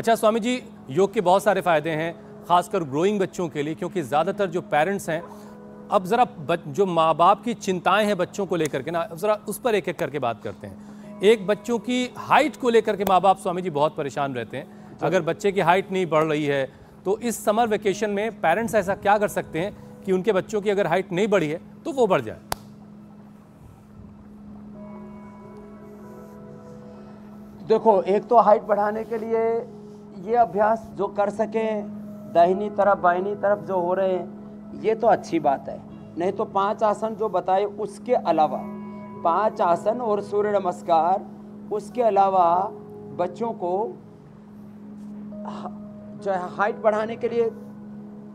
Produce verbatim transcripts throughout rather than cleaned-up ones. अच्छा स्वामी जी, योग के बहुत सारे फ़ायदे हैं खासकर ग्रोइंग बच्चों के लिए, क्योंकि ज़्यादातर जो पेरेंट्स हैं अब ज़रा जो माँ बाप की चिंताएं हैं बच्चों को लेकर के ना, अब ज़रा उस पर एक एक करके बात करते हैं। एक, बच्चों की हाइट को लेकर के माँ बाप स्वामी जी बहुत परेशान रहते हैं। अगर बच्चे की हाइट नहीं बढ़ रही है तो इस समर वेकेशन में पेरेंट्स ऐसा क्या कर सकते हैं कि उनके बच्चों की अगर हाइट नहीं बढ़ी है तो वो बढ़ जाए? देखो, एक तो हाइट बढ़ाने के लिए ये अभ्यास जो कर सकें, दाहिनी तरफ बाहिनी तरफ जो हो रहे हैं ये तो अच्छी बात है, नहीं तो पांच आसन जो बताए उसके अलावा, पांच आसन और सूर्य नमस्कार, उसके अलावा बच्चों को जो है हाइट बढ़ाने के लिए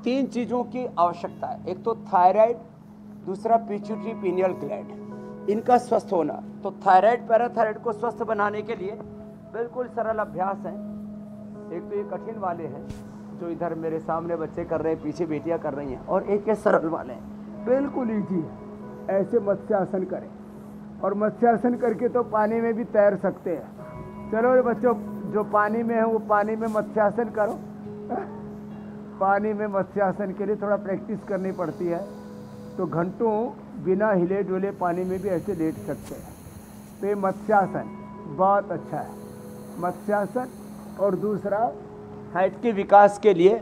तीन चीज़ों की आवश्यकता है। एक तो थायराइड, दूसरा पिट्यूटरी पीनियल ग्लैंड, इनका स्वस्थ होना। तो थायराइड पैराथायराइड को स्वस्थ बनाने के लिए बिल्कुल सरल अभ्यास हैं। एक तो ये कठिन वाले हैं जो इधर मेरे सामने बच्चे कर रहे हैं, पीछे बेटियां कर रही हैं, और एक ये सरल वाले हैं, बिल्कुल ईजी है। ऐसे मत्स्यासन करें, और मत्स्यासन करके तो पानी में भी तैर सकते हैं। चलो बच्चों, जो पानी में है वो पानी में मत्स्यासन करो। पानी में मत्स्यासन के लिए थोड़ा प्रैक्टिस करनी पड़ती है, तो घंटों बिना हिले डुले पानी में भी ऐसे लेट सकते हैं। तो ये मत्स्यासन बहुत अच्छा है, मत्स्यासन। और दूसरा हाइट के विकास के लिए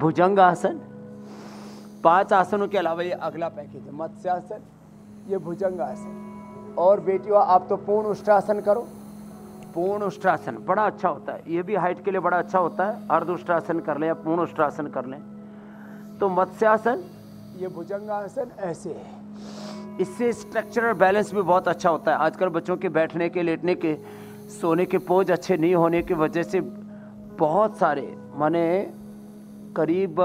भुजंग आसन, पांच आसनों के अलावा ये अगला पैकेज है, मत्स्यासन, ये भुजंग आसन। और बेटियों, आप तो पूर्ण उष्ट्रासन करो। पूर्ण उष्ट्रासन बड़ा अच्छा होता है, ये भी हाइट के लिए बड़ा अच्छा होता है। अर्ध उष्ट्रासन कर लें या पूर्ण उष्ट्रासन कर लें। तो मत्स्यासन, ये भुजंगासन ऐसे है, इससे स्ट्रक्चरल बैलेंस भी बहुत अच्छा होता है। आजकल बच्चों के बैठने के, लेटने के, सोने के पोज अच्छे नहीं होने की वजह से बहुत सारे, माने करीब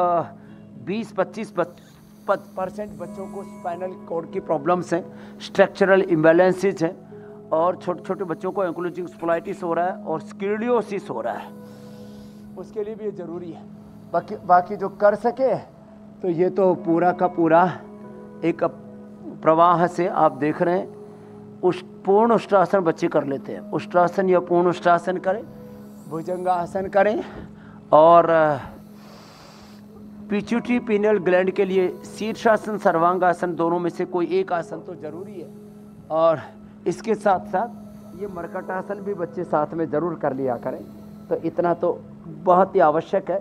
बीस पच्चीस परसेंट बच्चों को स्पाइनल कॉर्ड की प्रॉब्लम्स हैं, स्ट्रक्चरल इम्बैलेंसेज हैं, और छोटे छोटे बच्चों को एंकोलोजिंग स्पोलाइटिस हो रहा है और स्क्रीडियोसिस हो रहा है। उसके लिए भी ये ज़रूरी है। बाकी बाकी जो कर सके तो ये तो पूरा का पूरा एक प्रवाह से आप देख रहे हैं। उस पूर्ण उष्ट्रासन बच्चे कर लेते हैं, उष्ट्रासन या पूर्ण उष्ट्रासन करें, भुजंगासन करें। और पिट्यूटरी पीनियल ग्लैंड के लिए शीर्षासन, सर्वांगासन, दोनों में से कोई एक आसन तो जरूरी है। और इसके साथ साथ ये मरकटासन भी बच्चे साथ में ज़रूर कर लिया करें। तो इतना तो बहुत ही आवश्यक है।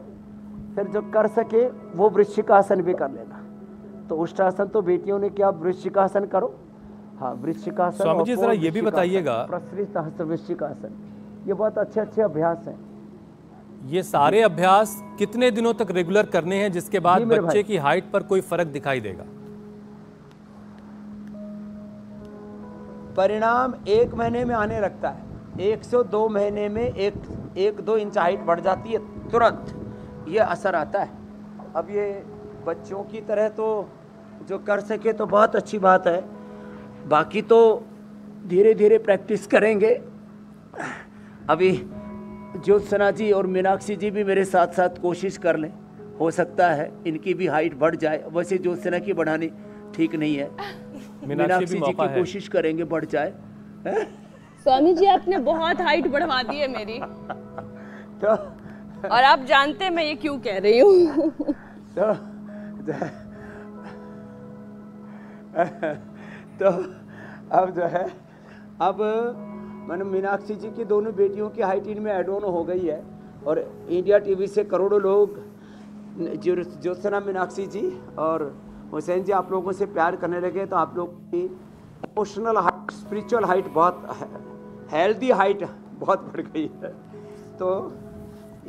फिर जो कर सके वो वृश्चिकासन भी कर लेना। तो उष्ट्रासन तो बेटियों ने किया, वृश्चिकासन करो। हाँ, वृश्चिकासन। स्वामी जी, जरा ये भी बताइएगा, प्रसृत हस्त वृश्चिकासन, ये बहुत अच्छे अच्छे अभ्यास हैं। ये सारे अभ्यास कितने दिनों तक रेगुलर करने हैं जिसके बाद बच्चे की हाइट पर कोई फर्क दिखाई देगा? परिणाम एक महीने में आने लगता है। एक सौ दो महीने में एक एक दो इंच हाइट बढ़ जाती है, तुरंत ये असर आता है। अब ये बच्चों की तरह तो जो कर सके तो बहुत अच्छी बात है, बाकी तो धीरे धीरे प्रैक्टिस करेंगे। अभी ज्योत्सना जी और मीनाक्षी जी भी मेरे साथ साथ कोशिश कर लें, हो सकता है इनकी भी हाइट बढ़ जाए। वैसे ज्योत्सना की बढ़ानी ठीक नहीं है, मीनाक्षी जी की कोशिश करेंगे बढ़ जाए। स्वामी जी, आपने बहुत हाइट बढ़वा दी है मेरी। तो और आप जानते हैं मैं ये क्यों कह रही हूँ। तो, तो अब जो है, अब मैंने मीनाक्षी जी की दोनों बेटियों की हाइट इनमें एड ऑन हो गई है। और इंडिया टीवी से करोड़ों लोग ज्योत्सना, मीनाक्षी जी और हुसैन जी आप लोगों से प्यार करने लगे। तो आप लोग की इमोशनल हाइट, स्पिरिचुअल हाइट, बहुत हेल्दी हाइट बहुत बढ़ गई है। तो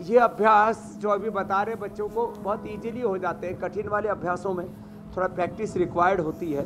ये अभ्यास जो अभी बता रहे बच्चों को बहुत इजीली हो जाते हैं। कठिन वाले अभ्यासों में थोड़ा प्रैक्टिस रिक्वायर्ड होती है।